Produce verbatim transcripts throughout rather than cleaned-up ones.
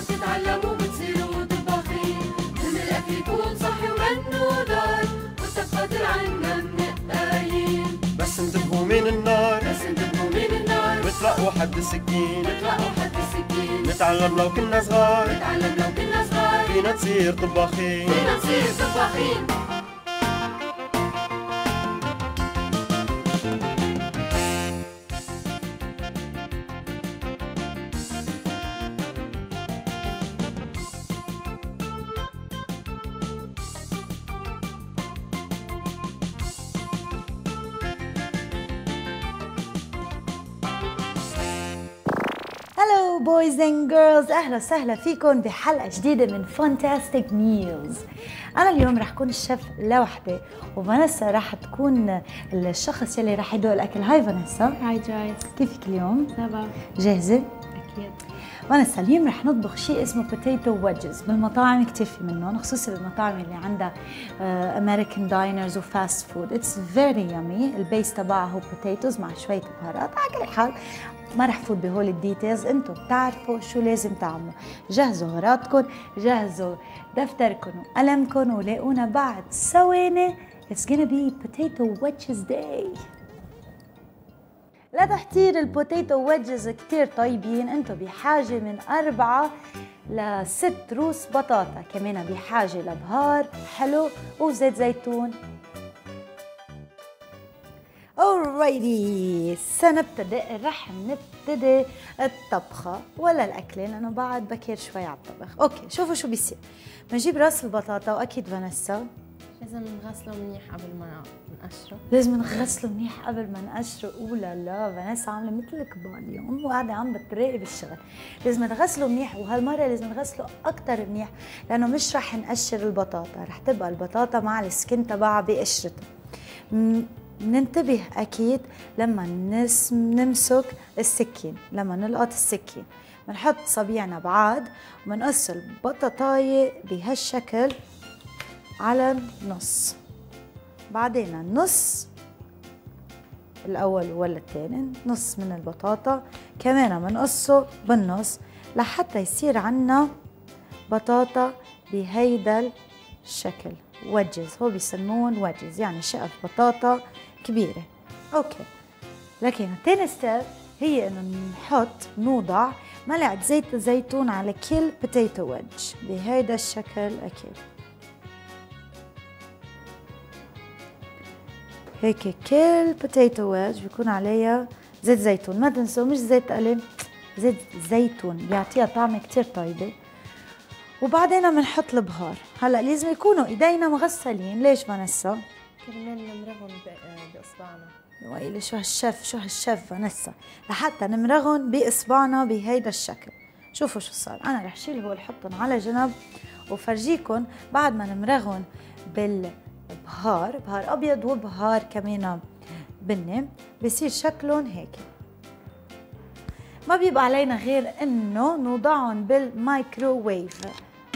لازم تتعلموا وتصيروا طباخين، لازم الأكل يكون صحي ومنه دار، والطبخات عنا من قايين. بس انتبهوا من النار، بس انتبهوا من النار، بترقوا حد السكين، بترقوا حد السكين. نتعلم لو كنا صغار، نتعلم لو كنا صغار، فينا نصير طباخين، فينا نصير طباخين. boys and girls، اهلا وسهلا فيكم بحلقه جديده من Fantastic Meals. انا اليوم رح اكون الشيف لوحدي، وفانيسا رح تكون الشخص يلي رح يدوق الاكل. هاي فانيسا. هاي جايز، كيفك اليوم؟ تمام. جاهزه؟ اكيد. فانيسا اليوم رح نطبخ شيء اسمه بوتيتو ويدجز. بالمطاعم كتير منهم، خصوصا بالمطاعم اللي عندها امريكان داينرز وفاست فود. اتس فيري يامي. البيس تبعها هو بوتيتوز مع شويه بهارات. على كل حال ما رح فوت بهول الديتيلز، انتم بتعرفوا شو لازم تعملوا. جهزوا غراضكم، جهزوا دفتركم وقلمكم، ولاقونا بعد ثواني. It's gonna be potato wedges day. لتحضير البوتيتو ويدجز كتير طيبين، انتم بحاجة من أربعة لست روس بطاطا، كمان بحاجة لبهار حلو وزيت زيتون. alrighty، سنبتدي. رح نبتدي الطبخة ولا الأكلة لأنه بعد بكير شوي على الطبخ. أوكي، شوفوا شو بيصير. بنجيب راس البطاطا، وأكيد فانيسا لازم نغسله منيح قبل ما نقشره. لازم نغسله منيح قبل ما نقشره. أولا لا، فانيسا عاملة مثل الكبار اليوم وقاعدة عم بتراقب الشغل. لازم نغسله منيح، وهالمرة لازم نغسله أكثر منيح، لأنه مش رح نقشر البطاطا، رح تبقى البطاطا مع السكين تبعها بقشرتها. ننتبه اكيد لما نمسك السكين، لما نلقط السكين بنحط صبيعنا بعاد وبنقص البطاطايه بهالشكل على النص، بعدين النص الاول ولا الثاني، نص من البطاطا كمان بنقصه بالنص لحتى يصير عنا بطاطا بهيدا الشكل. وجز، هو بيسمون وجز يعني شقف بطاطا كبيرة. اوكي، لكن تاني ستيب هي انه نحط نوضع ملعقة زيت زيتون على كل بوتيتو ويدج بهيدا الشكل. اكيد هيك كل بوتيتو ويدج بيكون عليها زيت زيتون، ما تنسوا مش زيت قلم، زيت زيتون بيعطيها طعمة كتير طيبة. وبعدين بنحط البهار. هلا لازم يكونوا ايدينا مغسلين. ليش فانيسا؟ كرمال نمرغهم باصبعنا. ويلي شو هالشيف، شو هالشيف فانيسا، لحتى نمرغهم باصبعنا بهيدا الشكل. شوفوا شو صار. انا رح شيل هول حطهم على جنب وفرجيكم بعد ما نمرغهم بالبهار، بهار ابيض وبهار كمان بني، بصير شكلهم هيك. ما بيبقى علينا غير انه نوضعهم بالمايكروويف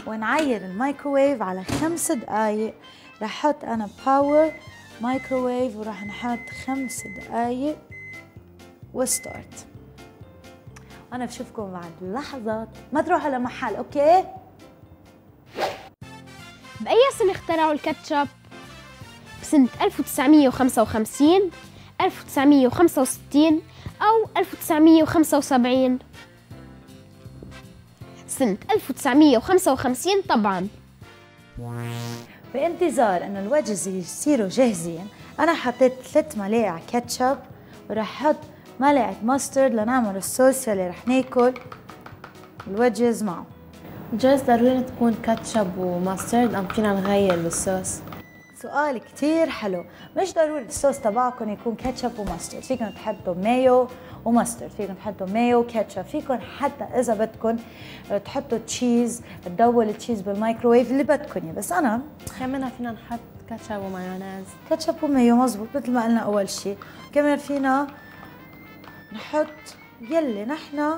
ونعير المايكروويف على خمس دقايق. رح احط انا باور مايكروويف وراح نحط خمس دقايق وستارت. انا بشوفكم بعد لحظات، ما تروحوا لمحل. اوكي، باي سنه اخترعوا الكاتشب؟ بسنه ألف وتسعمية وخمسة وخمسين، ألف وتسعمية وخمسة وستين، أو ألف وتسعمية وخمسة وسبعين. سنة ألف وتسعمية وخمسة وخمسين طبعاً. بانتظار إنه الوجز يصيروا جاهزين، أنا حطيت ثلاث ملاعق كاتشب ورح أحط ملعقة ماسترد لنعمل الصوص اللي رح ناكل الوجز معه. جايز ضروري تكون كاتشب وماسترد أم فينا نغير بالصوص؟ سؤال كتير حلو. مش ضروري الصوص تبعكم يكون كاتشب وماسترد، فيكم تحطوا مايو وماسترد، فيكم تحطوا مايو وكاتشب، فيكم حتى إذا بدكم تحطوا تشيز، تدوبوا التشيز بالمايكروويف اللي بدكم اياه. بس أنا كمان فينا نحط كاتشب ومايونيز، كاتشب ومايو مزبوط مثل ما قلنا أول شيء. كمان فينا نحط يلي نحن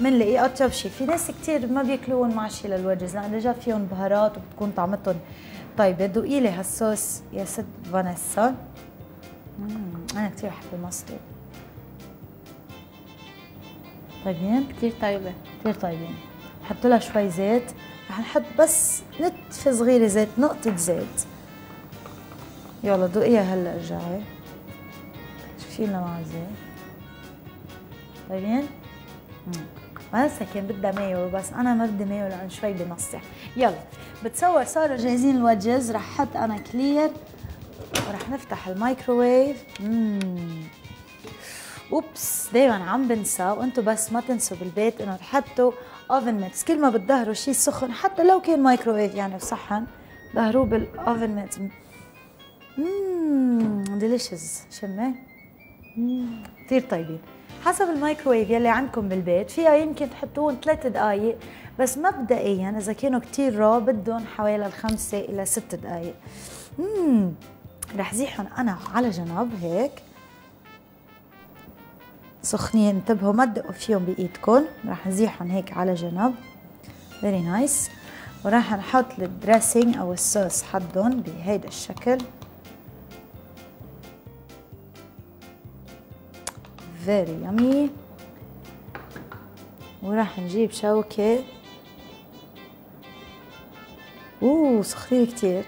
بنلاقيه أطيب شيء. في ناس كتير ما بياكلون مع شيء للوجز لأنه جا فيهم بهارات وبتكون طعمتهم. طيب ذوقي لي هالصوص يا ست فانيسا. انا كثير بحب الماسترد. طيبين؟ كثير طيبة، كثير طيبين. نحط لها شوي زيت، رح نحط بس نتفة صغيرة زيت، نقطة زيت. يلا دوقيها هلا ارجعي. شوفي لنا مع الزيت. طيبين؟ ونسى كان بدها مايو، بس أنا ما بدي مايو لأن شوي بنصح. يلا بتصور صاروا جاهزين الوجز. رح حط أنا كلير ورح نفتح الميكروويف. اممم اوبس، دايما عم بنسى، وانتم بس ما تنسوا بالبيت انه تحطوا اوفن ميتس كل ما بتدهروا شيء سخن، حتى لو كان مايكروويف يعني بصحن، دهروه بالاوفن ميتس. اممم ديليشيز، شمه؟ اممم كثير طيبين. حسب الميكروويف يلي عندكم بالبيت، فيها يمكن تحطوهم ثلاث دقائق، بس مبدئيا اذا كانوا كثير رو بدهم حوالي الخمسه الى ست دقائق. اممم رح زيحهم انا على جنب هيك سخنين، انتبهوا ما تدقوا فيهم بايدكم، رح نزيحهم هيك على جنب. فيري نايس. وراح نحط الدريسنج او الصوص حدهم بهيدا الشكل. فيري يامي. وراح نجيب شوكة. اوه سخنين كتير،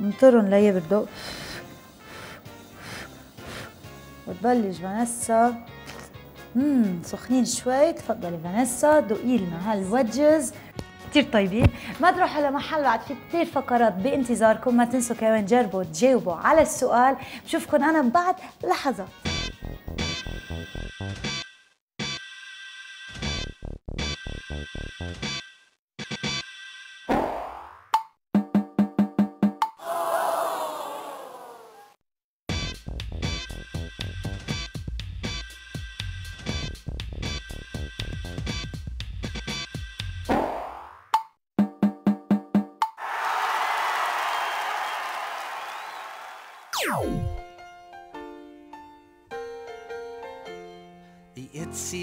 ننطرهم ليبردوا. وتبلش فانيسا. اممم سخنين شوي. تفضلي فانيسا دوقي لنا هالوجز، كثير طيبين. ما تروحوا لمحل، بعد في كثير فقرات بانتظاركم، ما تنسوا كمان جربوا تجاوبوا على السؤال. بشوفكم انا بعد لحظه. The itsy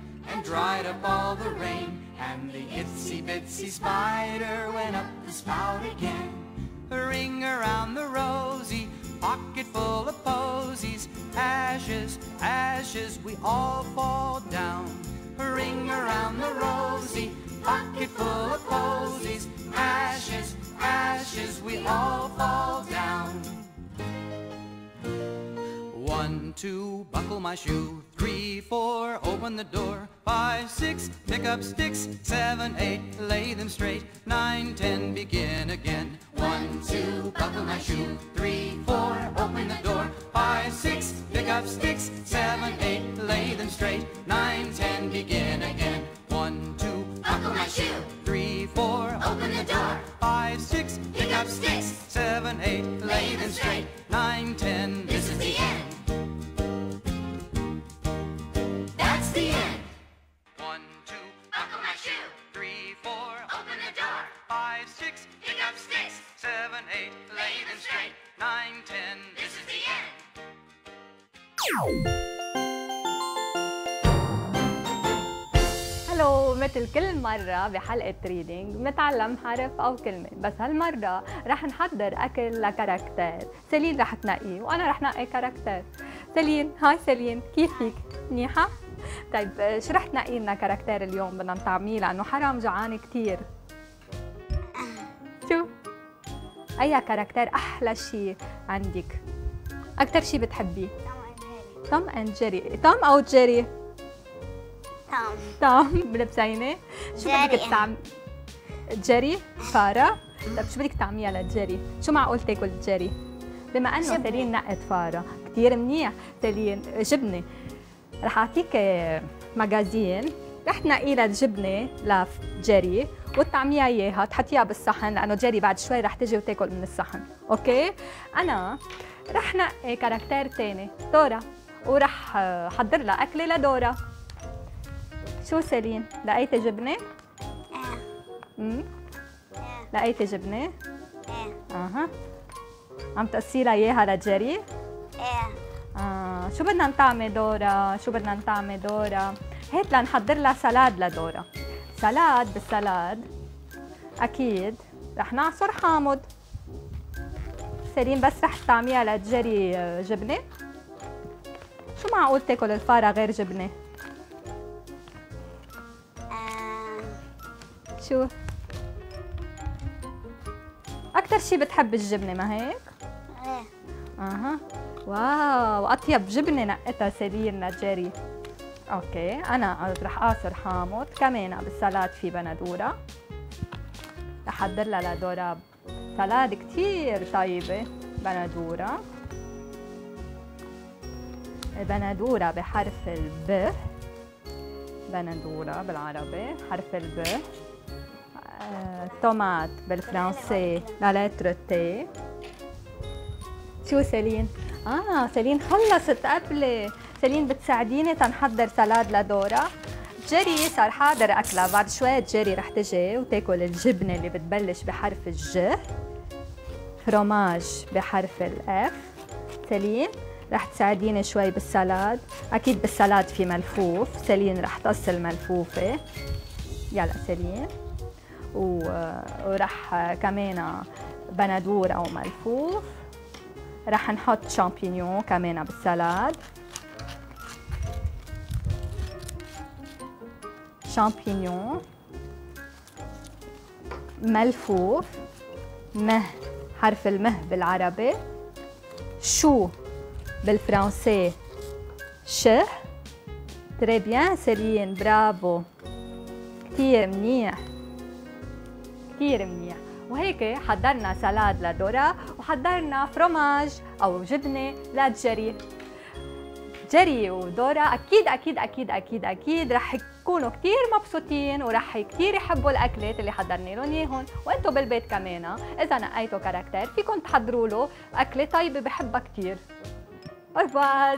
and dried up all the rain. And the itsy bitsy spider went up the spout again. A ring around the rosy, pocket full of posies. Ashes, ashes, we all fall down. A ring around the rosy, pocket full of posies. Ashes, ashes, we all fall down. One, two, buckle my shoe. Three, four, open the door. Five, six, pick up sticks. Seven, eight, lay them straight. Nine, ten, begin again. One, two, buckle my shoe. Three, four, open the door. Five, six, pick up sticks. Seven, eight, lay them straight. Nine, ten, begin again. One, two, buckle my shoe. Three, four, open the door. Five, six, pick up sticks. Seven, eight, lay them straight. Nine, ten, this is the end. هلو، مثل كل مرة بحلقة ريدينج بنتعلم حرف أو كلمة، بس هالمرة رح نحضر أكل لكاركتير. سيلين رح تنقيه وأنا رح نقي كاركتير. سيلين، هاي سيلين، كيف فيك؟ منيحة؟ طيب شو رح تنقي لنا كاركتير اليوم بدنا نطعميه لأنه حرام جوعانة كتير؟ شو؟ أي كاركتير أحلى شي عندك؟ أكتر شي بتحبيه؟ توم اند جيري. توم أو جيري؟ توم. توم بلبسينة. شو بدك تعمل؟ جيري؟ فارة؟ طيب شو بدك تعمليها لجيري؟ شو معقول تاكل جيري؟ بما أنه سيلين نقت فارة، كثير منيح سيلين، جبنة. رح أعطيك مجازين، رح تنقي لها جبنة لجيري وتطعميها إياها، تحطيها بالصحن لأنه جيري بعد شوي رح تجي وتاكل من الصحن، أوكي؟ أنا رح نقي كاركتير ثاني، دورا. ورح حضر لها أكلة لدورا. شو سيلين؟ لقيتي جبنة؟ إيه. امم إيه. لقيتي جبنه؟ ايه. اها. عم تقسي لها اياها لجيري؟ ايه. اه، شو بدنا نطعمي دورا؟ شو بدنا نطعمي دورا؟ هات لنحضر لها سلاد لدورا. سلاد بالسلاد اكيد رح نعصر حامض. سيرين بس رح تطعميها لتجري جبنه؟ شو معقول تاكل الفاره غير جبنه؟ آه. شو؟ أكتر شي بتحب الجبنة ما هيك؟ إيه. أها. واو، أطيب جبنة نقتها سيرين لجيري. أوكي، أنا رح أعصر حامض، كمان بالسلاد في بندورة. لحضر لها لدورة سلاد كتير طيبة، بندورة. البندورة بحرف الب. بندورة بالعربي، حرف الب. طوماط بالفرنسي لا لتر تي. شو سيلين؟ اه سيلين خلصت قبلي. سيلين بتساعديني تنحضر سلاد لدورا. جيري صار حاضر اكلها، بعد شوي جيري رح تجي وتاكل الجبنه اللي بتبلش بحرف الج. فروماج بحرف الاف. سيلين رح تساعديني شوي بالسلاد، اكيد بالسلاد في ملفوف، سيلين رح تقص الملفوفه. يلا سيلين. ورح كمان بندور او ملفوف. رح نحط شامبينيون كمان بالسلاد. شامبينيون، ملفوف، مه حرف المه بالعربي، شو بالفرنسي شه. تري بيان سيلين، برافو، كتير منيح كتير منيح. وهيك حضرنا سلاد لدورا وحضرنا فروماج او جبنه لجيري. جيري ودورا اكيد اكيد اكيد اكيد اكيد رح يكونوا كتير مبسوطين ورح كتير يحبوا الاكلات اللي حضرنا لهم اياهم. وانتم بالبيت كمان اذا نقيتوا كاركتير فيكم تحضروا له اكله طيبه بحبها كتير. باي باي.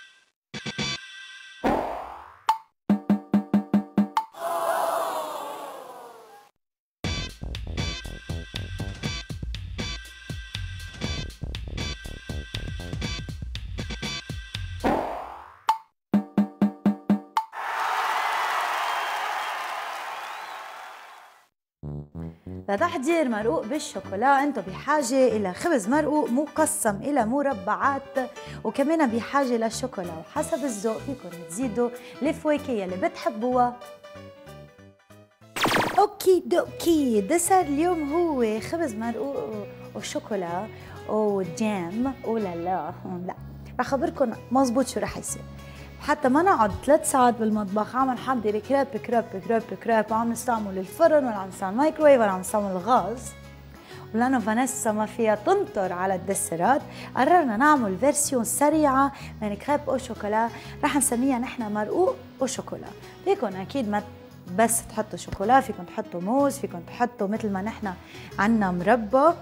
لتحضير مرقوق بالشوكولا انتم بحاجه الى خبز مرقوق مقسم الى مربعات، وكمان بحاجه للشوكولا، وحسب الذوق فيكم تزيدوا الفواكه اللي بتحبوها. اوكي دوكي، دسر اليوم هو خبز مرقوق وشوكولا وجام. اولا لا لا رح اخبركم مزبوط شو رح يصير. حتى ما نقعد ثلاث ساعات بالمطبخ عم نحضر كريب كريب كريب كريب، وعم نستعمل الفرن ولا عم نستعمل مايكرويف ولا عم نستعمل الغاز، ولانه فانيسا ما فيها تنطر على الدسرات قررنا نعمل فيرسيون سريعه من كريب او شوكولا، رح نسميها نحن مرقوق وشوكولا. فيكم اكيد ما بس تحطوا شوكولا، فيكم تحطوا موز، فيكم تحطوا مثل ما نحن عندنا مربى،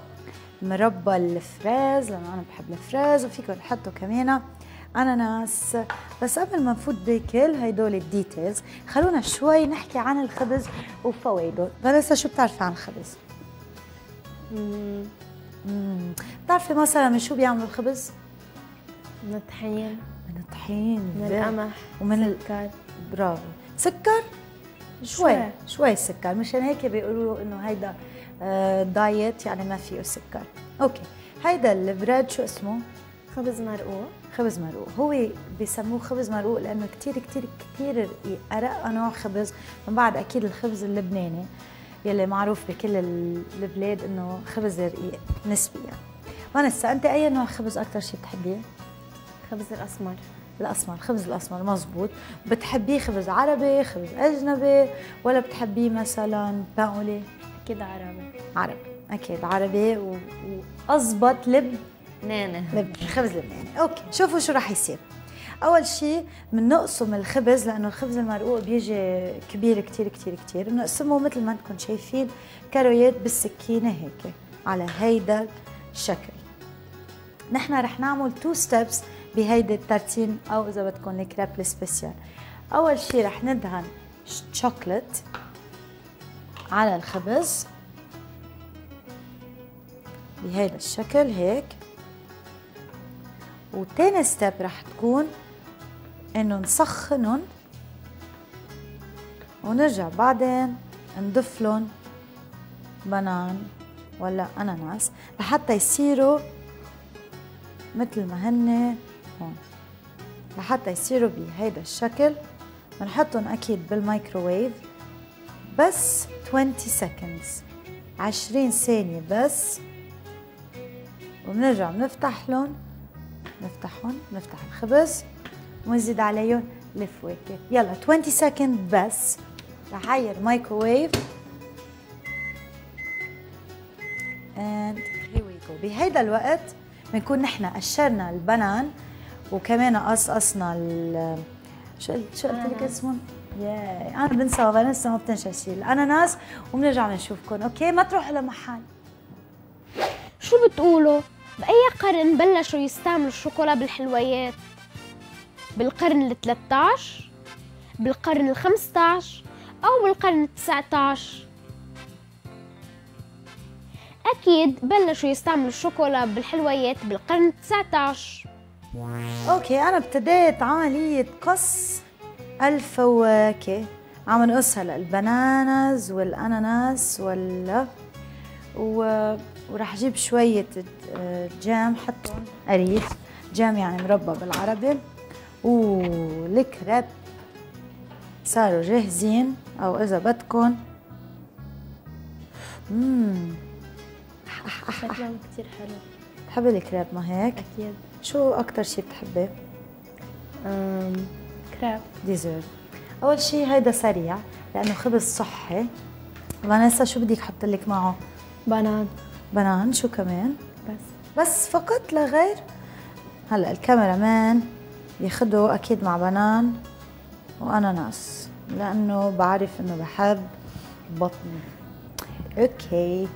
مربى الفريز لانه انا بحب الفريز، وفيكم تحطوا كمان أناناس. بس قبل ما نفوت بكل هيدول الديتيلز خلونا شوي نحكي عن الخبز وفوائده. فانيسا شو بتعرفي عن الخبز؟ امم بتعرفي مثلا من شو بيعملوا الخبز؟ من الطحين. من الطحين، من القمح، ومن السكر. برافو. سكر؟ شوي شوي سكر، مشان هيك بيقولوا انه هيدا آه دايت، يعني ما فيه سكر. اوكي، هيدا البريد شو اسمه؟ خبز مرقوق. خبز مرقوق، هو بسموه خبز مرقوق لأنه كتير كتير كثير ارق نوع خبز من بعد اكيد الخبز اللبناني يلي معروف بكل البلاد انه خبز رقيق نسبيا. ونسا انت اي نوع خبز اكثر شيء بتحبيه؟ خبز الاسمر. الاسمر، خبز الاسمر مزبوط. بتحبيه خبز عربي، خبز اجنبي، ولا بتحبيه مثلا باولي؟ اكيد عربي. عربي، اكيد عربي و... واضبط لبناني. لبناني، خبز لبناني. اوكي، شوفوا شو رح يصير. أول شيء بنقسم الخبز لأنه الخبز المرقوق بيجي كبير كتير كتير كتير، بنقسمه مثل ما أنتم شايفين كرويات بالسكينة هيك على هيدا الشكل. نحن رح نعمل تو ستيبس بهيدا الترتيب أو إذا بدكم الكريب السبيسيال. أول شيء رح ندهن شوكلت على الخبز بهيدا الشكل هيك. وتاني ستيب رح تكون انه نسخنهم ونرجع بعدين نضيف لهم بنان ولا اناناس لحتى يصيروا مثل ما هن هون، لحتى يصيروا بهيدا الشكل. بنحطهم اكيد بالمايكروويف بس عشرين ثانية، عشرين ثانية بس، وبنرجع بنفتح لهم، نفتحهم، نفتح الخبز ونزيد عليهم الفواكه. يلا عشرين ثانية بس. رح مايكروويف اند هير وي جو. بهيدا الوقت بنكون نحن قشرنا البنان وكمان قصقصنا ال شو قلت شو قلت لك اسمهم؟ ياي انا بنسى وفانيسا ما بتنسى شيء، الاناناس. وبنرجع بنشوفكم، اوكي؟ ما تروحوا لمحل. شو بتقولوا؟ بأي قرن بلشوا يستعملوا الشوكولا بالحلويات؟ بالقرن ال ثلاثة عشر؟ بالقرن ال خمسة عشر؟ أو بالقرن ال تسعة عشر؟ أكيد بلشوا يستعملوا الشوكولا بالحلويات بالقرن ال تسعة عشر. أوكي، أنا ابتديت عملية قص الفواكه، عم نقصها للبنانز والأناناس وال و... ورح اجيب شوية جام، حطهم قريف، جام يعني مربى بالعربي، والكريب صاروا جاهزين. او اذا بدكم اممم شكلهم كتير حلو. بتحبي الكريب ما هيك؟ اكيد. شو اكتر شي بتحبي؟ اممم كريب ديزرت. اول شي هيدا سريع لانه خبز صحي. فانيسا شو بدك احط لك معه؟ بنان. بنان. شو كمان؟ بس. بس فقط لا غير. هلا الكاميرا مان بياخده اكيد مع بنان واناناس لانه بعرف انه بحب بطني. اوكي،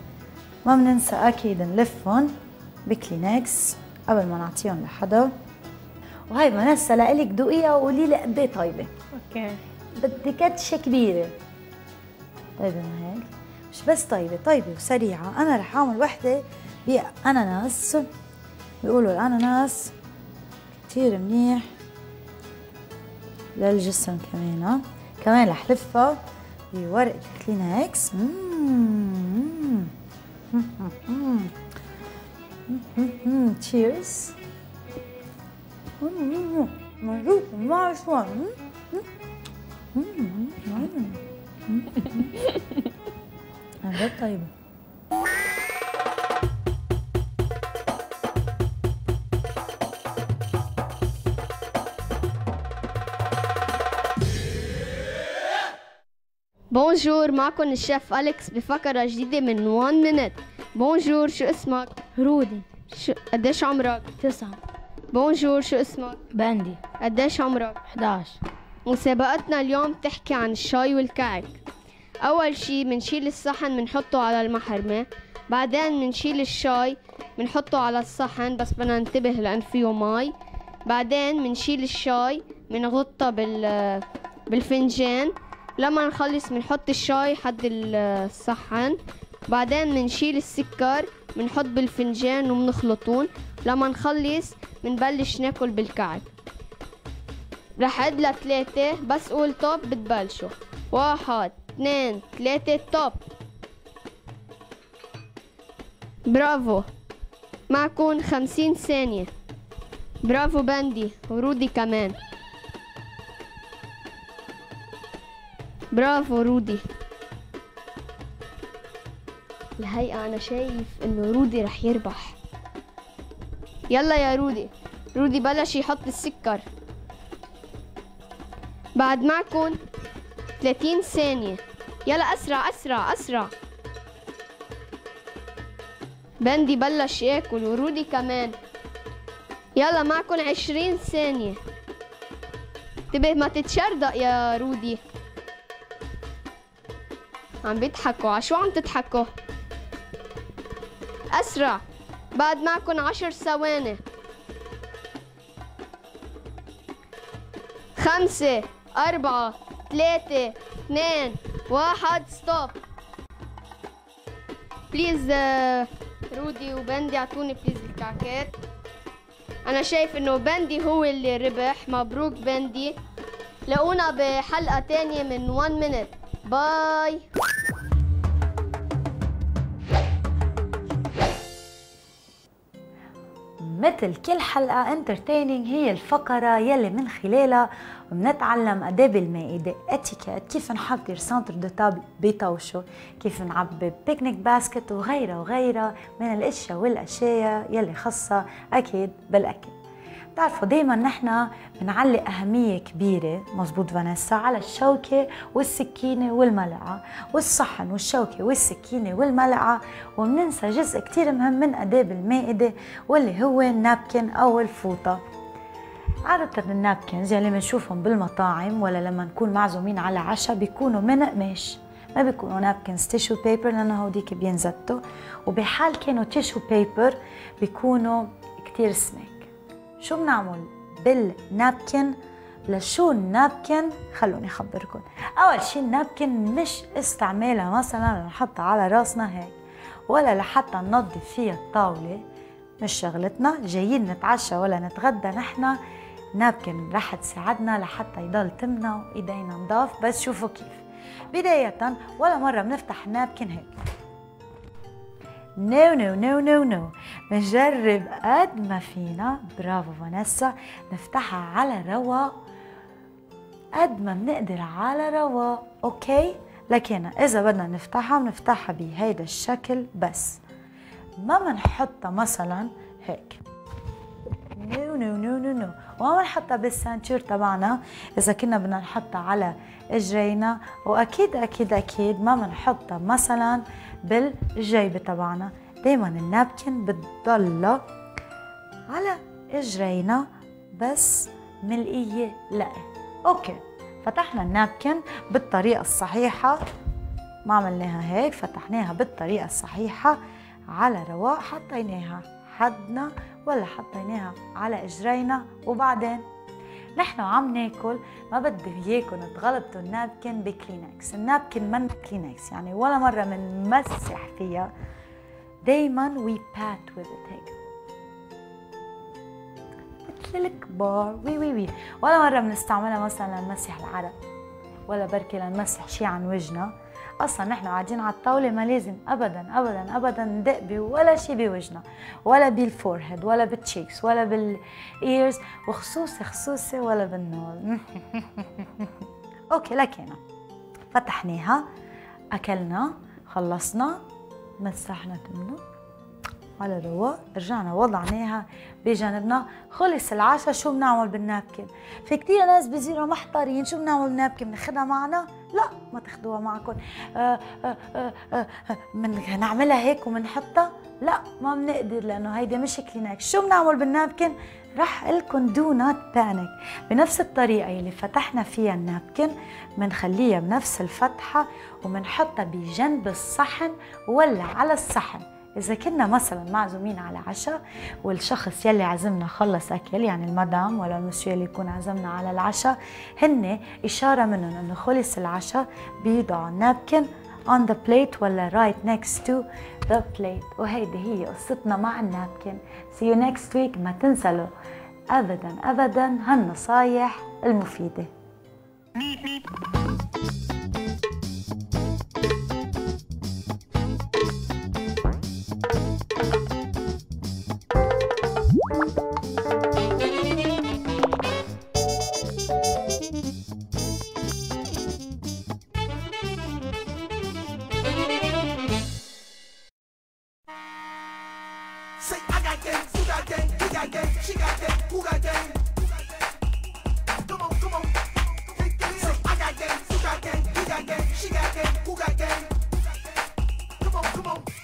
ما بننسى اكيد نلفهم بكلينكس قبل ما نعطيهم لحدا. وهي فانيسا لإلك دوقيها وقولي لي قد ايه طيبه. اوكي، بدي كاتشه كبيره. طيبه ما هيك؟ مش بس طيبة، طيبة وسريعة. أنا رح أعمل وحدة بأناناس. بيقولوا الأناناس كتير منيح للجسم كمان. كمان رح لفها بورقة كلينكس. تشيرز. ما عن طيبة. بونجور، معكم الشيف أليكس بفقرة جديدة من وان مينيت. بونجور، شو اسمك؟ رودي. شو قديش عمرك؟ تسعة. بونجور، شو اسمك؟ باندي. قديش عمرك؟ إحدى عشر. مسابقتنا اليوم بتحكي عن الشاي والكعك. أول شي منشيل الصحن منحطه على المحرمة، بعدين منشيل الشاي منحطه على الصحن بس بدنا ننتبه لأن فيه مي، بعدين منشيل الشاي منغطه بال بالفنجان، لما نخلص منحط الشاي حد الصحن، بعدين منشيل السكر منحط بالفنجان ومنخلطون، لما نخلص منبلش ناكل بالكعك. رح عد لثلاثة بس قول طب بتبلشوا. واحد، اثنين، ثلاثة، توب. برافو، معكم خمسين ثانية. برافو باندي ورودي كمان. برافو رودي. الحقيقة أنا شايف إنه رودي رح يربح. يلا يا رودي، رودي بلش يحط السكر. بعد معكن ثلاثين ثانية. يلا أسرع أسرع أسرع. بندي بلش ياكل ورودي كمان. يلا معكن عشرين ثانية. انتبه ما تتشردق يا رودي. عم بيضحكوا، عشو عم تضحكوا؟ أسرع. بعد معكن عشر ثواني. خمسة، أربعة، ثلاثة، اثنين، واحد، ستوب. بليز رودي وبندي اعطوني بليز الكعكات. أنا شايف إنه بندي هو اللي ربح، مبروك بندي. لقونا بحلقة تانية من One Minute، باي. مثل كل حلقة انترتيننج هي الفقرة يلي من خلالها بنتعلم آداب المائدة، اتيكيت، كيف نحضر سنتر دو تابل بطوشو، كيف نعبي بيكنيك باسكت وغيرها وغيرها من الاشياء والاشياء يلي خاصة اكيد بالاكل. بتعرفوا دايما نحن بنعلي اهمية كبيرة، مزبوط فانيسا، على الشوكة والسكينة والملعقة والصحن والشوكة والسكينة والملعقة، وبننسى جزء كتير مهم من آداب المائدة واللي هو النابكن او الفوطة. عادة النابكنز يلي بنشوفهم بالمطاعم ولا لما نكون معزومين على عشاء بيكونوا من قماش، ما بيكونوا نابكنز تيشو بيبر لانه هوديك بينزتوا، وبحال كانوا تيشو بيبر بيكونوا كتير سميك. شو بنعمل بالنابكن؟ لشو النابكن؟ خلوني اخبركم. اول شي النابكن مش استعمالها مثلا لنحطها على راسنا هيك، ولا لحتى ننظف فيها الطاوله، مش شغلتنا. جايين نتعشى ولا نتغدى نحنا، نابكن رح تساعدنا لحتى يضل تمنا وايدينا نضاف. بس شوفوا كيف، بدايه ولا مره بنفتح النابكن هيك، نو نو نو نو نو، بنجرب قد ما فينا، برافو فانيسا، نفتحها على رواق قد ما بنقدر على رواق، اوكي؟ لكن إذا بدنا نفتحها بنفتحها بهيدا الشكل بس، ما بنحطها مثلا هيك، نو نو نو نو نو، وما بنحطها بالسانتير تبعنا إذا كنا بدنا نحطها على إجرينا، وأكيد أكيد أكيد ما بنحطها مثلا بالجيبة تبعنا. دايما النابكن بتضل على اجرينا بس ملئية. لا اوكي، فتحنا النابكن بالطريقة الصحيحة، ما عملناها هيك، فتحناها بالطريقة الصحيحة على رواق، حطيناها حدنا ولا حطيناها على اجرينا. وبعدين نحن عم ناكل ما بدي اياكم تغلطوا النابكن بكلينكس، النابكن من كلينكس يعني ولا مره بنمسح فيها، دايما وي بات وذ ات هيك مثل الكبار، وي وي وي، ولا مره بنستعملها مثلا لنمسح العرق ولا بركي لنمسح شيء عن وجهنا، اصلا نحن قاعدين على الطاوله ما لازم ابدا ابدا ابدا ندق بولا شيء بوجهنا، ولا بالفورهيد ولا بالتشيكس ولا بالايرز، وخصوصي خصوصي ولا بالنول. اوكي، لكينا فتحناها، اكلنا، خلصنا، مسحنا تمنا على رواق، رجعنا وضعناها بجانبنا، خلص العشاء. شو بنعمل بالنابكن؟ في كثير ناس بيصيروا محتارين، شو بنعمل بالنابكن؟ بناخذها معنا؟ لا ما تاخدوها معكم. آآ آآ آآ من نعملها هيك ومنحطها؟ لا ما بنقدر لانه هيدي مش كلينكس. شو بنعمل بالنابكن؟ رح قلكم دو نوت بانيك. بنفس الطريقه اللي فتحنا فيها النابكن بنخليها بنفس الفتحه وبنحطها بجنب الصحن ولا على الصحن. اذا كنا مثلا معزومين على عشاء والشخص يلي عزمنا خلص اكل، يعني المدام ولا المسيو اللي يكون عزمنا على العشاء، هن اشاره منهم انه خلص العشاء بيضعوا النابكن on the plate ولا right next to the plate. وهيدي هي قصتنا مع النابكن. see you next week. ما تنسلوا ابدا ابدا هالنصايح المفيده. say I got game, you got game, he got game, she got game, who got game? Come on, come on. Say I got game, you got game, he got game, she got game, who got game? Come on, come on.